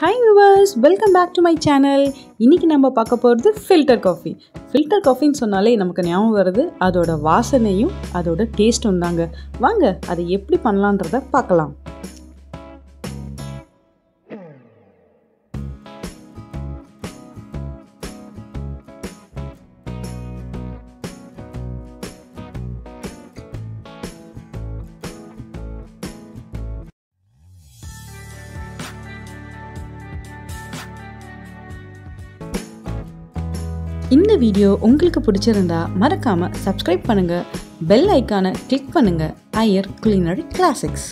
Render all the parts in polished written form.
Hi viewers, welcome back to my channel. இன்னைக்கு நம்ம பார்க்க போறது ஃபில்டர் காபி. ஃபில்டர் காபின்னு சொன்னாலே நமக்கு ஞாபகம் வருது அதோட வாசனையும் அதோட டேஸ்டும் தாங்க. வாங்க அதை எப்படி பண்ணலாம்ன்றத பார்க்கலாம். இந்த வீடியோ உங்களுக்கு பிடிச்சிருந்தா மறக்காம சப்ஸ்கிரைப் பண்ணுங்க, பெல் ஐகானை கிளிக் பண்ணுங்க. Iyer culinary classics.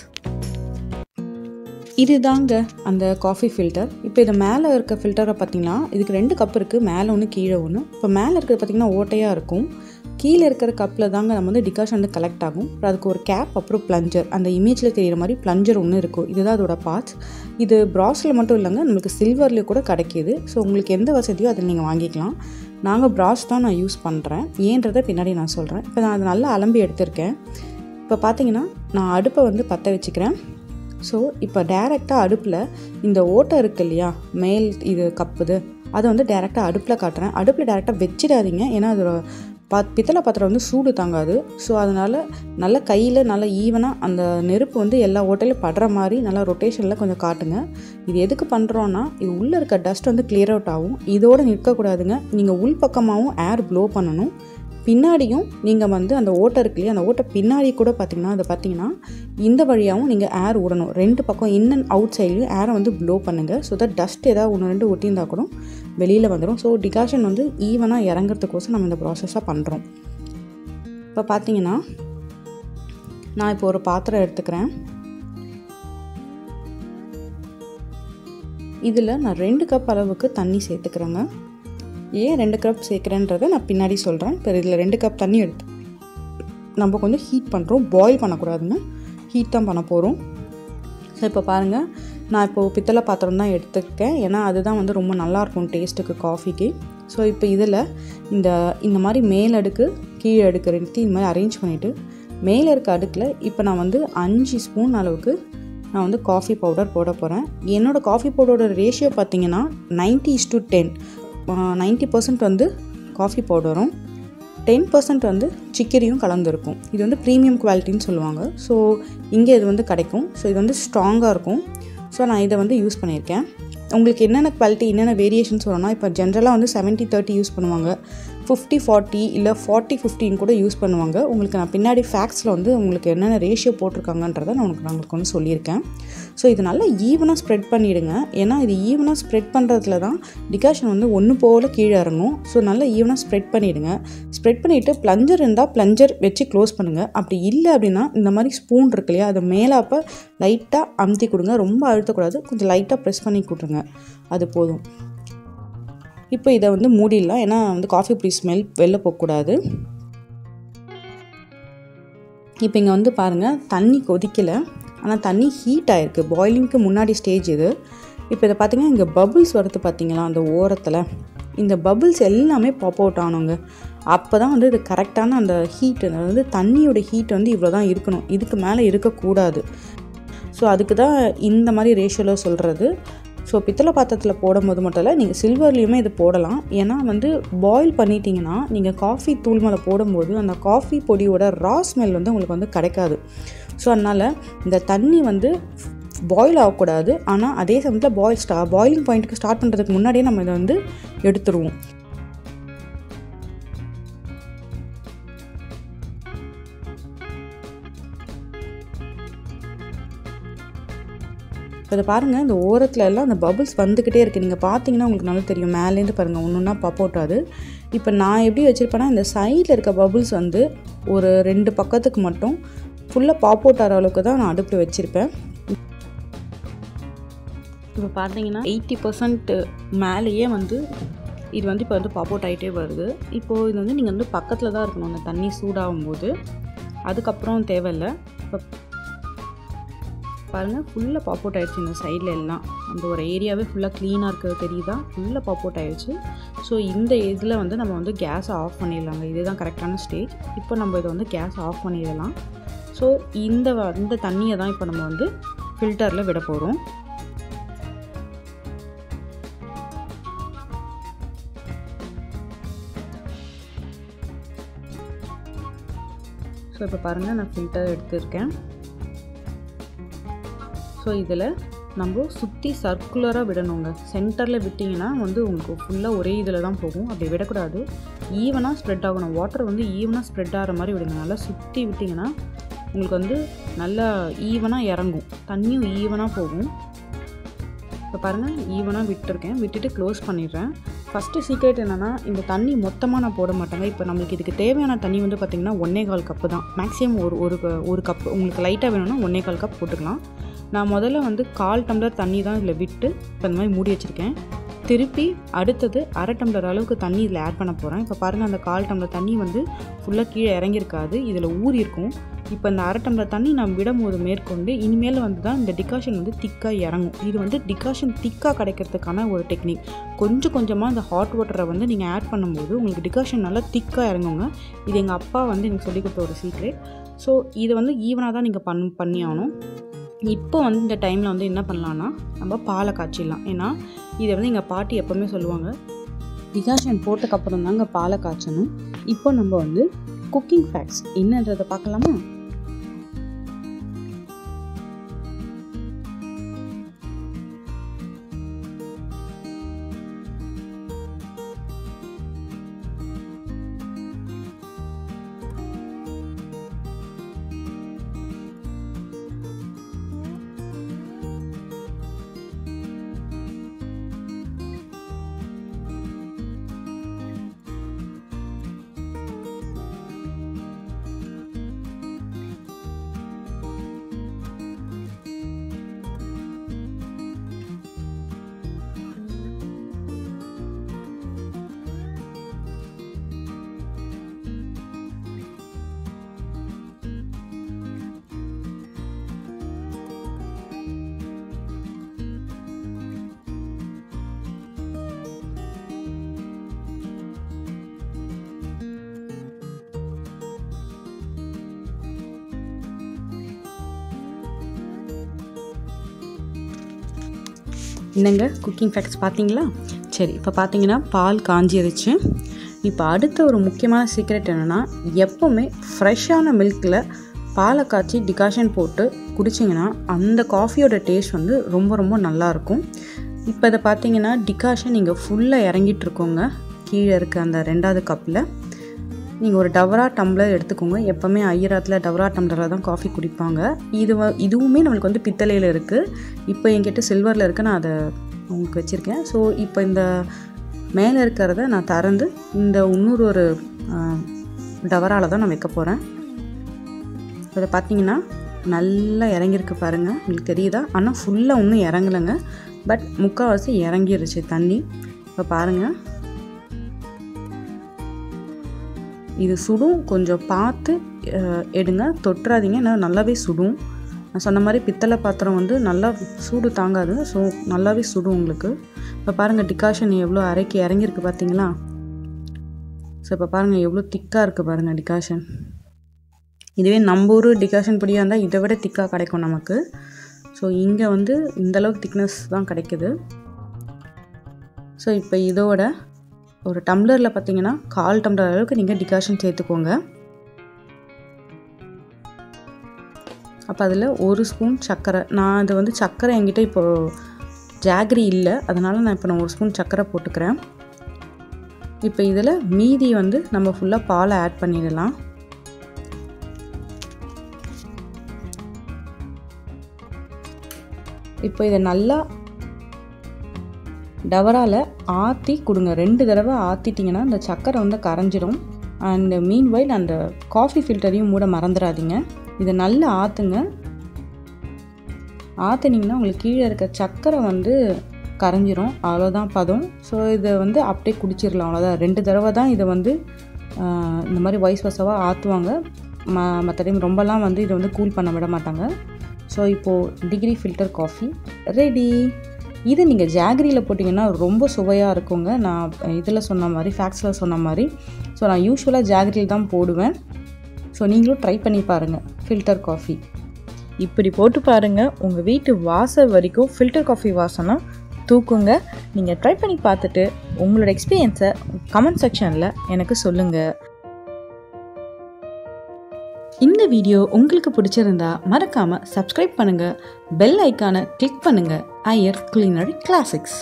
இதுதாங்க அந்த காஃபி ஃபில்டர். இப்போ இது மேலே இருக்க ஃபில்டரை பார்த்தீங்கன்னா இதுக்கு 2 கப் இருக்குது, மேலே ஒன்று கீழே ஒன்று. இப்போ மேலே இருக்கிறது பார்த்திங்கன்னா ஓட்டையாக இருக்கும், கீழே இருக்கிற கப்பில் தாங்க நம்ம வந்து டிகாஷன் வந்து கலெக்ட் ஆகும். அதுக்கு ஒரு கேப், அப்புறம் பிளஞ்சர், அந்த இமேஜில் தெரிகிற மாதிரி பிளஞ்சர் ஒன்று இருக்கும். இதுதான் அதோட பார்ட்ஸ். இது பிராஸில் மட்டும் இல்லைங்க, நம்மளுக்கு சில்வர்லேயும் கூட கிடைக்கிது. ஸோ உங்களுக்கு எந்த வசதியோ அதை நீங்கள் வாங்கிக்கலாம். நாங்கள் பிராஸ் தான் நான் யூஸ் பண்ணுறேன், ஏன்றதை பின்னாடி நான் சொல்கிறேன். இப்போ நான் அதை நல்லா அலம்பி எடுத்திருக்கேன். இப்போ பார்த்தீங்கன்னா நான் அடுப்பை வந்து பற்ற வச்சுக்கிறேன். ஸோ இப்போ டேரெக்டாக அடுப்பில் இந்த ஓட்டை இருக்குது இல்லையா, மேல் இது கப்புது, அதை வந்து டேரெக்டாக அடுப்பில் காட்டுறேன். அடுப்பில் டேரெக்டாக வச்சிடாதீங்க, ஏன்னா அதோட பித்தளை பாத்திரம் வந்து சூடு தாங்காது. ஸோ அதனால் நல்லா கையில் நல்லா ஈவனாக அந்த நெருப்பு வந்து எல்லா ஓட்டையிலும் படுற மாதிரி நல்லா ரொட்டேஷனில் கொஞ்சம் காட்டுங்க. இது எதுக்கு பண்ணுறோன்னா இது உள்ளே இருக்க டஸ்ட் வந்து கிளியர் அவுட் ஆகும். இதோடு நிற்கக்கூடாதுங்க, நீங்கள் உள் பக்கமாகவும் ஏர் ப்ளோ பண்ணணும். பின்னாடியும் நீங்கள் வந்து அந்த ஓட்டை இருக்குல்லையே, அந்த ஓட்டை பின்னாடி கூட பார்த்தீங்கன்னா இந்த வழியாகவும் நீங்கள் ஏர் விடணும். 2 பக்கம் இன் அண்ட் அவுட் சைட்லையும் ஏரை வந்து ப்ளோ பண்ணுங்கள். ஸோ தட் டஸ்ட் ஏதாவது 1-2 ஒட்டியிருந்தால் கூட வெளியில் வந்துடும். ஸோ டிகாஷன் வந்து ஈவனாக இறங்கிறதுக்கோசம் நம்ம இந்த ப்ராசஸாக பண்ணுறோம். இப்போ பார்த்தீங்கன்னா நான் இப்போ ஒரு பாத்திரம் எடுத்துக்கிறேன். இதில் நான் 2 கப் அளவுக்கு தண்ணி சேர்த்துக்கிறேங்க. ஏன் 2 கப் சேர்க்குறேன்றதை நான் பின்னாடி சொல்கிறேன். இப்போ இதில் 2 கப் தண்ணி எடுத்து நம்ம கொஞ்சம் ஹீட் பண்ணுறோம். பாயில் பண்ணக்கூடாதுன்னு, ஹீட் தான் பண்ண போகிறோம். ஸோ இப்போ பாருங்கள், நான் இப்போது பித்தளை பாத்திரம் தான் எடுத்துக்கிட்டேன், ஏன்னா அதுதான் வந்து ரொம்ப நல்லாயிருக்கும் டேஸ்ட்டுக்கு காஃபிக்கு. ஸோ இப்போ இதில் இந்த மாதிரி மேல் அடுக்கு கீழே அடுக்கு ரெண்டு இந்த மாதிரி அரேஞ்ச் பண்ணிவிட்டு மேலே இருக்க அடுக்கில் இப்போ நான் வந்து 5 ஸ்பூன் அளவுக்கு நான் வந்து காஃபி பவுடர் போட போகிறேன். என்னோடய காஃபி பவுடரோட ரேஷியோ பார்த்திங்கன்னா 90:10. 90% வந்து காஃபி பவுடரும் 10% வந்து சிக்கரியும் கலந்துருக்கும். இது வந்து ப்ரீமியம் குவாலிட்டின்னு சொல்லுவாங்க. ஸோ இங்கே இது வந்து கிடைக்கும். ஸோ இது வந்து ஸ்ட்ராங்காக இருக்கும். ஸோ நான் இதை வந்து யூஸ் பண்ணியிருக்கேன். உங்களுக்கு என்னென்ன குவாலிட்டி என்னென்ன வேரியேஷன் சொல்லணும்னா, இப்போ ஜென்ரலாக வந்து 70-30 யூஸ் பண்ணுவாங்க, 50-40 இல்லை 40-15 கூட யூஸ் பண்ணுவாங்க. உங்களுக்கு நான் பின்னாடி ஃபேக்ஸில் வந்து உங்களுக்கு என்னென்ன ரேஷியோ போட்டிருக்காங்கன்றதை நான் உங்களுக்கு வந்து சொல்லியிருக்கேன். ஸோ இது நல்லா ஈவனாக ஸ்ப்ரெட் பண்ணிவிடுங்க, ஏன்னா இது ஈவனாக ஸ்ப்ரெட் பண்ணுறதுல தான் டிகாஷன் வந்து ஒன்று போல் கீழே இறங்கும். ஸோ நல்லா ஈவனாக ஸ்ப்ரெட் பண்ணிவிடுங்க. ஸ்ப்ரெட் பண்ணிவிட்டு பிளஞ்சர் இருந்தால் பிளஞ்சர் வச்சு க்ளோஸ் பண்ணுங்கள். அப்படி இல்லை அப்படின்னா இந்த மாதிரி ஸ்பூன் இருக்கு இல்லையா, அதை மேலாப்போ லைட்டாக அமுத்தி கொடுங்க, ரொம்ப அழுத்தக்கூடாது, கொஞ்சம் லைட்டாக ப்ரெஸ் பண்ணி கொடுங்க, அது போதும். இப்போ இதை வந்து மூடிடலாம், ஏன்னா வந்து காஃபி பொடி ஸ்மெல் வெளில போகக்கூடாது. இப்போ இங்கே வந்து பாருங்கள், தண்ணி கொதிக்கலை, ஆனால் தண்ணி ஹீட் ஆகிருக்கு. பாயிலிங்க்கு முன்னாடி ஸ்டேஜ் இது. இப்போ இதை பார்த்திங்கன்னா இங்கே பபுள்ஸ் வரது பார்த்திங்களா அந்த ஓரத்தில், இந்த பபுள்ஸ் எல்லாமே பாப் அவுட் ஆனவங்க. அப்போ தான் வந்து இது கரெக்டான அந்த ஹீட், அதாவது தண்ணியோட ஹீட் வந்து இவ்வளோ தான் இருக்கணும், இதுக்கு மேலே இருக்கக்கூடாது. ஸோ அதுக்கு தான் இந்த மாதிரி ரேஷியோவில் சொல்கிறது. ஸோ பித்தளை பாத்திரத்தில் போடும்போது மட்டும் இல்லை, நீங்கள் சில்வர்லேயுமே இது போடலாம். ஏன்னா வந்து பாயில் பண்ணிட்டீங்கன்னா நீங்கள் காஃபி தூள் மேலே போடும்போது அந்த காஃபி பொடியோட ரா ஸ்மெல் வந்து உங்களுக்கு வந்து கிடைக்காது. ஸோ அதனால் இந்த தண்ணி வந்து பாயில் ஆகக்கூடாது, ஆனால் அதே சமயத்தில் பாயிலிங் பாயிண்ட்டுக்கு ஸ்டார்ட் பண்ணுறதுக்கு முன்னாடியே நம்ம இதை வந்து எடுத்துருவோம். இப்போ இதை பாருங்கள், இந்த ஓரத்தில் எல்லாம் அந்த பபுள்ஸ் வந்துக்கிட்டே இருக்குது. நீங்கள் பார்த்தீங்கன்னா உங்களுக்கு நல்லா தெரியும், மேலேருந்து பாருங்கள் ஒன்று ஒன்றா பாப் அவுட் ஆகுது. இப்போ நான் எப்படி வச்சுருப்பேன்னா, இந்த சைடில் இருக்க பபுள்ஸ் வந்து ஒரு 2 பக்கத்துக்கு மட்டும் ஃபுல்லாக பாப் அவுட் ஆகிற அளவுக்கு தான் நான் அடுப்பில் வச்சுருப்பேன். இப்போ பார்த்தீங்கன்னா 80% மேலேயே வந்து இது வந்து இப்போ வந்து பாப் அவுட் ஆகிட்டே வருது. இப்போது இது வந்து நீங்கள் வந்து பக்கத்தில் தான் இருக்கணும் அந்த தண்ணி சூடாகும் போது, அதுக்கப்புறம் தேவையில்லை. இப்போ பாருங்கள், ஃபுல்லாக பாப் அவுட் ஆகிடுச்சு. இந்த சைடில் எல்லாம் அந்த ஒரு ஏரியாவே ஃபுல்லாக க்ளீனாக இருக்கிறது தெரியுதா, ஃபுல்லாக பாப் அவுட் ஆகிடுச்சு. ஸோ இந்த இதில் வந்து நம்ம வந்து கேஸை ஆஃப் பண்ணிடலாங்க. இதுதான் கரெக்டான ஸ்டேஜ். இப்போ நம்ம இதை வந்து கேஸ் ஆஃப் பண்ணிடலாம். ஸோ இந்த தண்ணியை தான் இப்போ நம்ம வந்து ஃபில்டரில் விட போகிறோம். ஸோ இப்போ பாருங்கள், நான் ஃபில்டர் எடுத்துருக்கேன். ஸோ இதில் நம்ம சுற்றி சர்க்குலராக விடணுங்க. சென்டரில் விட்டிங்கன்னா வந்து உங்களுக்கு ஃபுல்லாக ஒரே இதில் தான் போகும். அப்படி விடக்கூடாது, ஈவனாக ஸ்ப்ரெட் ஆகணும். வாட்டர் வந்து ஈவனாக ஸ்ப்ரெட் ஆகிற மாதிரி விடுங்க. நல்லா சுற்றி விட்டிங்கன்னா உங்களுக்கு வந்து நல்லா ஈவனாக இறங்கும், தண்ணியும் ஈவனாக போகும். இப்போ பாருங்கள், ஈவனாக விட்டுருக்கேன். விட்டுட்டு க்ளோஸ் பண்ணிடுறேன். ஃபஸ்ட்டு சீக்ரெட் என்னென்னா, இந்த தண்ணி மொத்தமாக நான் போட மாட்டேங்க. இப்போ நம்மளுக்கு இதுக்கு தேவையான தண்ணி வந்து பார்த்திங்கன்னா 1.25 கப்பு தான் மேக்ஸிமம். ஒரு கப்பு உங்களுக்கு லைட்டாக வேணும்னா 1.25 கப் போட்டுக்கலாம். நான் முதல்ல வந்து 1/4 டம்ளர் தண்ணி தான் இதில் விட்டு இப்போ இந்த மாதிரி மூடி வச்சுருக்கேன். திருப்பி அடுத்தது 1/2 டம்ளர் அளவுக்கு தண்ணி இதில் ஆட் பண்ண போகிறேன். இப்போ பாருங்கள், அந்த 1/4 டம்ளர் தண்ணி வந்து ஃபுல்லாக கீழே இறங்கியிருக்காது, இதில் ஊறி இருக்கும். இப்போ இந்த 1/2 டம்ளர் தண்ணி நம்ம விடும்போது மேற்கொண்டு இனிமேல் வந்து தான் இந்த டிகாஷன் வந்து திக்காக இறங்கும். இது வந்து டிகாஷன் திக்காக கிடைக்கிறதுக்கான ஒரு டெக்னிக். கொஞ்சம் கொஞ்சமாக இந்த ஹாட் வாட்டரை வந்து நீங்கள் ஆட் பண்ணும்போது உங்களுக்கு டிகாஷன் நல்லா திக்காக இறங்குங்க. இது எங்கள் அப்பா வந்து எனக்கு சொல்லிக் கொடுத்த ஒரு சீக்ரெட். ஸோ இதை வந்து ஈவனாக தான் நீங்கள் பண்ணி ஆகணும். இப்போ வந்து இந்த டைமில் வந்து என்ன பண்ணலான்னா, நம்ம பாலை காய்ச்சிடலாம். ஏன்னா இதை வந்து எங்கள் பாட்டி எப்போவுமே சொல்லுவாங்க, டிகாஷன் போட்டதுக்கப்புறம் தாங்க பாலை காய்ச்சணும். இப்போ நம்ம வந்து குக்கிங் ஃபேக்ட்ஸ் என்னன்றதை பார்க்கலாமா? என்னங்க குக்கிங் ஃபேக்ட்ஸ் பார்த்தீங்களா? சரி, இப்போ பார்த்தீங்கன்னா பால் காஞ்சிருச்சு. இப்போ அடுத்த ஒரு முக்கியமான சீக்ரெட் என்னென்னா, எப்போவுமே ஃப்ரெஷ்ஷான மில்கில் பாலை காய்ச்சி டிகாஷன் போட்டு குடிச்சிங்கன்னா அந்த காஃபியோட டேஸ்ட் வந்து ரொம்ப ரொம்ப நல்லாயிருக்கும். இப்போ இதை பார்த்தீங்கன்னா டிகாஷன் நீங்கள் ஃபுல்லாக இறங்கிட்டுருக்கோங்க. கீழே இருக்க அந்த 2வது கப்பில் நீங்கள் ஒரு டவரா டம்ளர் எடுத்துக்கோங்க. எப்போவுமே ஐயராத்தில் டவரா டம்ளராக தான் காஃபி குடிப்பாங்க. இதுவுமே நம்மளுக்கு வந்து பித்தளையில் இருக்குது. இப்போ என்கிட்ட சில்வரில் இருக்குது, நான் அதை உங்களுக்கு வச்சுருக்கேன். ஸோ இப்போ இந்த மேலே இருக்கிறத நான் திறந்து இந்த இன்னொரு டவரால் தான் நான் வைக்க போகிறேன். அதை பார்த்திங்கன்னா நல்லா இறங்கியிருக்கு பாருங்கள், உங்களுக்கு தெரியுதா? ஆனால் ஃபுல்லாக ஒன்றும் இறங்கலைங்க, பட் முக்கால்வாசி இறங்கிருச்சு தண்ணி. இப்போ பாருங்கள், இது சுடும், கொஞ்சம் பார்த்து எடுங்க, தொட்டுறாதீங்க. ஏன்னா நல்லாவே சுடும். நான் சொன்ன மாதிரி பித்தளை பாத்திரம் வந்து நல்லா சூடு தாங்காது. ஸோ நல்லாவே சுடும் உங்களுக்கு. இப்போ பாருங்கள், டிகாஷன் எவ்வளோ அரைக்கி இறங்கியிருக்கு பார்த்தீங்களா? ஸோ இப்போ பாருங்கள் எவ்வளோ திக்காக இருக்குது பாருங்கள் டிகாஷன். இதுவே நம்ம ஊர் டிகாஷன் பொடியாக இருந்தால் இதை விட திக்காக கிடைக்கும் நமக்கு. ஸோ இங்கே வந்து இந்தளவுக்கு திக்னஸ் தான் கிடைக்குது. ஸோ இப்போ இதோட ஒரு டம்ளரில் பார்த்தீங்கன்னா 1/4 டம்ளர் அளவுக்கு நீங்கள் டிகாஷன் சேர்த்துக்கோங்க. அப்போ அதில் 1 ஸ்பூன் சர்க்கரை. நான் இது வந்து சர்க்கரை என்கிட்ட இப்போது ஜாகரி இல்லை, அதனால் நான் இப்போ நான் 1 ஸ்பூன் சர்க்கரை போட்டுக்கிறேன். இப்போ இதில் மீதி வந்து நம்ம ஃபுல்லாக பாலை ஆட் பண்ணிடலாம். இப்போ இதை நல்லா டவரால் ஆற்றி கொடுங்க. 2 தடவை ஆற்றிட்டிங்கன்னா அந்த சக்கரை வந்து கரைஞ்சிடும். அண்ட் மீன் வைல் அந்த காஃபி ஃபில்டரையும் மூட மறந்துடாதீங்க. இதை நல்லா ஆற்றுங்க. ஆற்றுனிங்கன்னா உங்களுக்கு கீழே இருக்க சக்கரை வந்து கரைஞ்சிரும். அவ்வளோதான் பதம். ஸோ இதை வந்து அப்படியே குடிச்சிடலாம். அவ்வளோதான். 2 தடவை தான் இதை வந்து இந்த மாதிரி வைஸ் வசவாக ஆற்றுவாங்க. மற்ற டைம் ரொம்பலாம் வந்து இதை வந்து கூல் பண்ண விட மாட்டாங்க. ஸோ இப்போது டிகிரி ஃபில்டர் காஃபி ரெடி. இது நீங்கள் ஜாகரியில் போட்டிங்கன்னா ரொம்ப சுவையாக இருக்குங்க. நான் இதில் சொன்ன மாதிரி ஃபேக்ட்ஸில் சொன்ன மாதிரி. ஸோ நான் யூஸ்வலாக ஜாகரியில் தான் போடுவேன். ஸோ நீங்களும் ட்ரை பண்ணி பாருங்கள் ஃபில்டர் காஃபி. இப்படி போட்டு பாருங்கள், உங்கள் வீட்டு வாசல் வரைக்கும் ஃபில்டர் காஃபி வாசனை தூக்குங்க. நீங்கள் ட்ரை பண்ணி பார்த்துட்டு உங்களோட எக்ஸ்பீரியன்ஸை கமெண்ட் செக்ஷனில் எனக்கு சொல்லுங்கள். இந்த வீடியோ உங்களுக்கு பிடிச்சிருந்தா மறக்காம subscribe பண்ணுங்க, bell icon-ஐ click பண்ணுங்க. Aiyer Culinary Classics.